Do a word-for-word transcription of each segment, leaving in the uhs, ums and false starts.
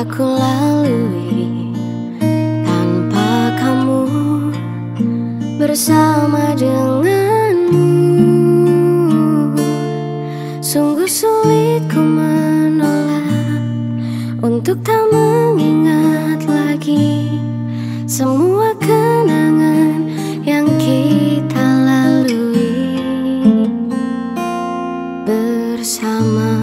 aku lalui tanpa kamu, bersama denganmu. Sungguh sulit ku menolak untuk tak mengingat lagi semua kenangan yang kita lalui bersama.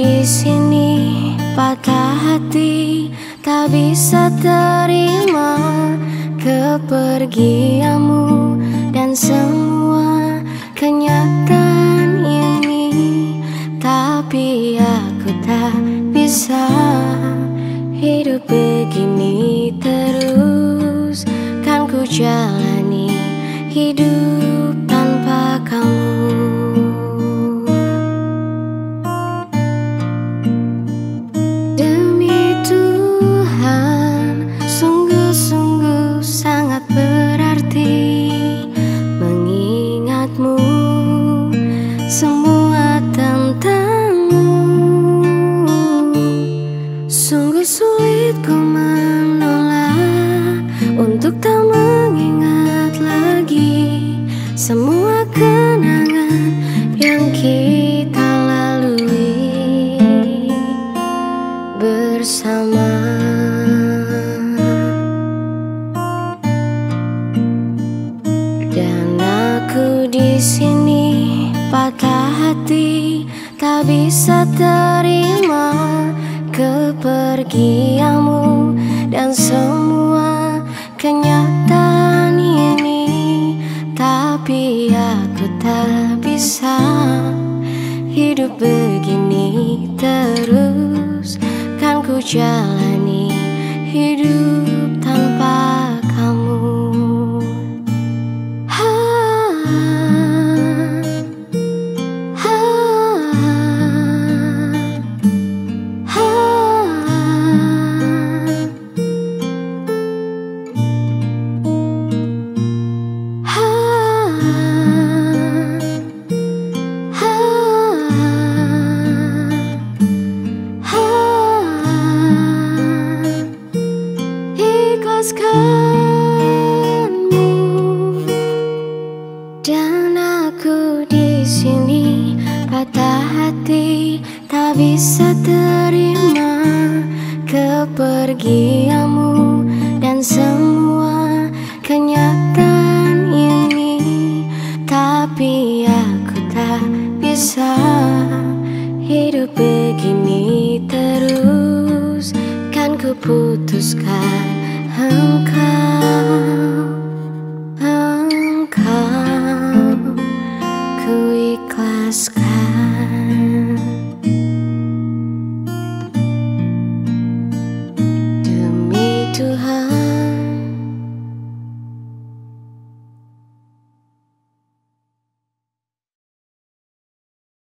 Di sini patah hati, tak bisa terima kepergianmu dan semua kenyataan ini. Tapi aku tak bisa hidup begini terus, kan ku jalani hidup tanpa kamu. Semua kenangan yang kita lalui bersama. Dan aku di sini patah hati, tak bisa terima kepergianmu dan semua kenyataan ini. Tapi aku tak bisa hidup begini terus, kan ku jalani hidup tanpa kamu. Ha, ha, ha. Dan aku di sini patah hati, tak bisa terima kepergianmu dan semua kenyataan ini. Tapi aku tak bisa hidup begini terus, kan ku putuskan engkau.